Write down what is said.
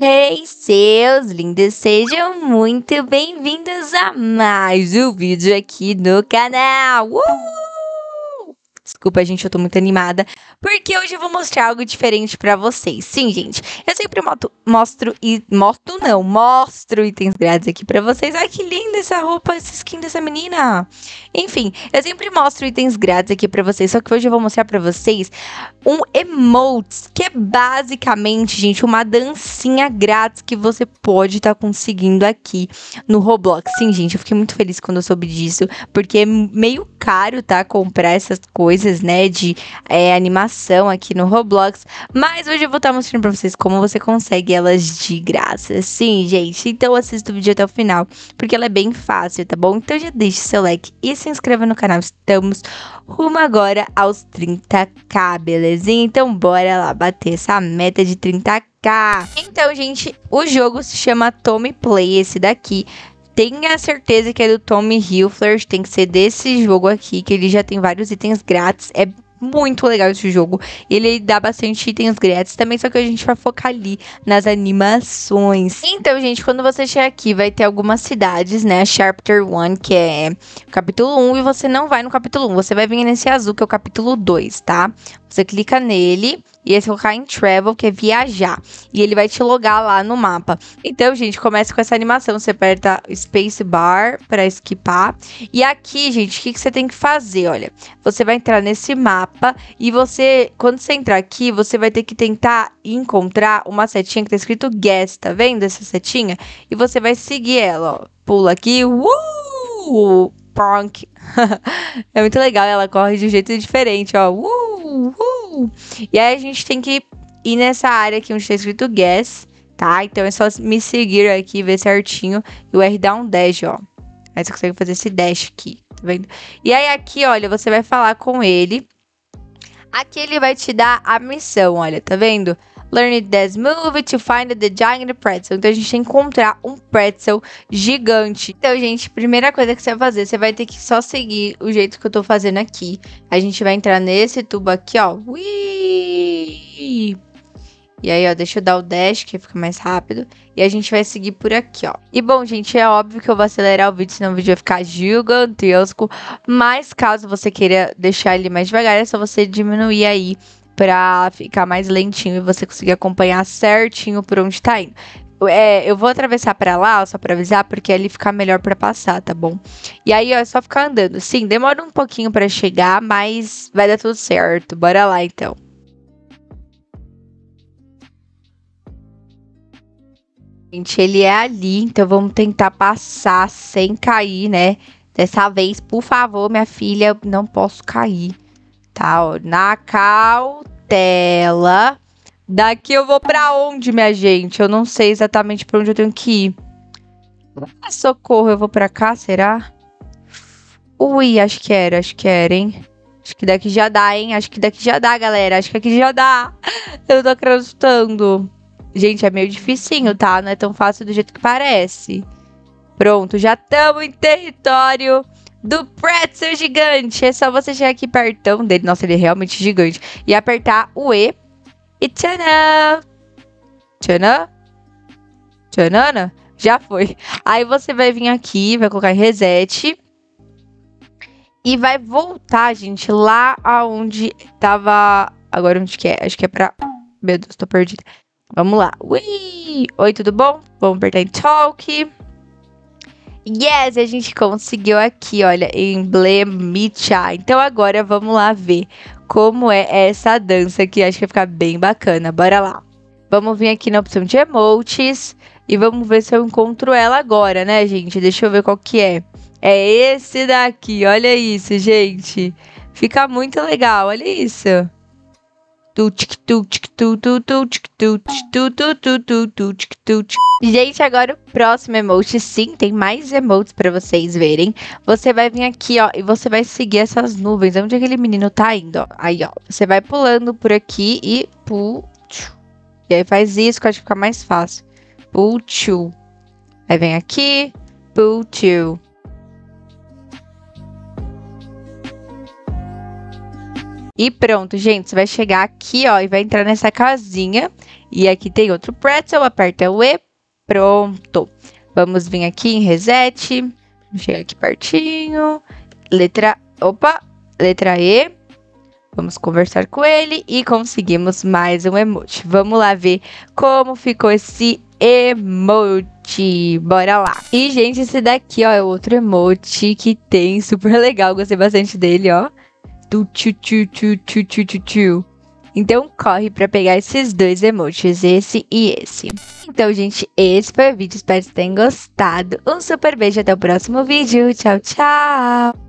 Hey, seus lindos, sejam muito bem-vindos a mais um vídeo aqui no canal. Desculpa, gente, eu tô muito animada, porque hoje eu vou mostrar algo diferente pra vocês. Sim, gente, eu sempre mostro itens grátis aqui pra vocês. Ai, que linda essa roupa, essa skin dessa menina. Enfim, eu sempre mostro itens grátis aqui pra vocês, só que hoje eu vou mostrar pra vocês um emotes, que é basicamente, gente, uma dancinha grátis que você pode estar conseguindo aqui no Roblox. Sim, gente, eu fiquei muito feliz quando eu soube disso, porque é meio caro, tá, comprar essas coisas, né, de animação aqui no Roblox, mas hoje eu vou estar mostrando pra vocês como você consegue elas de graça. Sim, gente, então assista o vídeo até o final, porque ela é bem fácil, tá bom? Então já deixa seu like e se inscreva no canal, estamos rumo agora aos 30k, belezinha? Então bora lá bater essa meta de 30k. Então, gente, o jogo se chama Tome Play, esse daqui. Tenha certeza que é do Tommy Hilfler, tem que ser desse jogo aqui, que ele já tem vários itens grátis, é muito legal esse jogo, ele dá bastante itens grátis também, só que a gente vai focar ali nas animações. Então, gente, quando você chegar aqui, vai ter algumas cidades, né, Chapter 1, que é o capítulo 1, e você não vai no capítulo 1, você vai vir nesse azul, que é o capítulo 2, tá? Você clica nele e aí você colocar em Travel, que é viajar. E ele vai te logar lá no mapa. Então, gente, começa com essa animação. Você aperta Space Bar pra esquipar. E aqui, gente, o que você tem que fazer? Olha, você vai entrar nesse mapa e você, quando você entrar aqui, você vai ter que tentar encontrar uma setinha que tá escrito Guest, tá vendo essa setinha? E você vai seguir ela, ó. Pula aqui, Pronk. É muito legal, ela corre de um jeito diferente, ó. E aí a gente tem que ir nessa área aqui onde está escrito Guess, tá? Então é só me seguir aqui, ver certinho. E o R dá um dash, ó. Aí você consegue fazer esse dash aqui, tá vendo? E aí aqui, olha, você vai falar com ele. Aqui ele vai te dar a missão, olha, tá vendo? Learn this move to find the giant pretzel. Então a gente tem que encontrar um pretzel gigante. Então, gente, primeira coisa que você vai fazer, você vai ter que só seguir o jeito que eu tô fazendo aqui. A gente vai entrar nesse tubo aqui, ó. Ui! E aí, ó, deixa eu dar o dash, que fica mais rápido. E a gente vai seguir por aqui, ó. E, bom, gente, é óbvio que eu vou acelerar o vídeo, senão o vídeo vai ficar gigantesco. Mas, caso você queira deixar ele mais devagar, é só você diminuir aí pra ficar mais lentinho e você conseguir acompanhar certinho por onde tá indo. Eu vou atravessar pra lá, ó, só pra avisar, porque ali fica melhor pra passar, tá bom? E aí, ó, é só ficar andando. Sim, demora um pouquinho pra chegar, mas vai dar tudo certo. Bora lá, então. Gente, ele é ali, então vamos tentar passar sem cair, né? Dessa vez, por favor, minha filha, eu não posso cair, tá? Ó, na cautela. Daqui eu vou pra onde, minha gente? Eu não sei exatamente pra onde eu tenho que ir. Ah, socorro, eu vou pra cá, será? Ui, acho que era, hein? Acho que daqui já dá, hein? Acho que daqui já dá, galera. Acho que aqui já dá. Eu tô acreditando. Gente, é meio dificinho, tá? Não é tão fácil do jeito que parece. Pronto, já estamos em território do pretzel gigante. É só você chegar aqui pertão dele. Nossa, ele é realmente gigante. E apertar o E. E tchanã! Tchanã! Tchanana! Já foi. Aí você vai vir aqui, vai colocar em reset. E vai voltar, gente, lá aonde tava... Agora onde que é? Acho que é pra... Meu Deus, tô perdida. Vamos lá. Ui! Oi, tudo bom? Vamos apertar em Talk. Yes, a gente conseguiu aqui, olha, emblemitizar. Então agora vamos lá ver como é essa dança aqui. Acho que vai ficar bem bacana. Bora lá. Vamos vir aqui na opção de emotes e vamos ver se eu encontro ela agora, né, gente? Deixa eu ver qual que é. É esse daqui, olha isso, gente. Fica muito legal, olha isso. Gente, agora o próximo emote, sim, tem mais emotes pra vocês verem. Você vai vir aqui, ó, e você vai seguir essas nuvens. Onde aquele menino tá indo, ó? Aí, ó, você vai pulando por aqui e... E aí faz isso, que eu acho que fica mais fácil. Aí vem aqui, E pronto, gente, você vai chegar aqui, ó, e vai entrar nessa casinha. E aqui tem outro pretzel, aperta o E, pronto. Vamos vir aqui em reset, chega aqui pertinho, letra E. Vamos conversar com ele e conseguimos mais um emoji. Vamos lá ver como ficou esse emoji. Bora lá. E, gente, esse daqui, ó, é outro emoji que tem. Super legal, gostei bastante dele, ó. Do tchu tchu tchu tchu tchu tchu tchu. Então, corre pra pegar esses dois emojis, esse e esse. Então, gente, esse foi o vídeo. Espero que vocês tenham gostado. Um super beijo, até o próximo vídeo. Tchau, tchau.